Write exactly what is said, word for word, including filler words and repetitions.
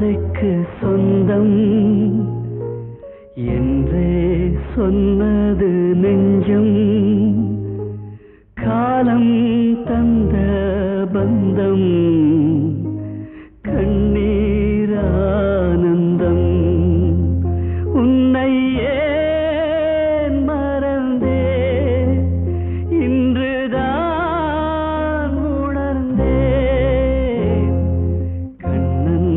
காதுக்கு சொந்தம் என்றே சொன்னது நெஞ்சம். காலம் தந்த பந்தம் கண்ணீர் ஆனந்தம். உன்னை ஏன் மறந்தே இன்றுதான் உணர்ந்தே. கண்ணன்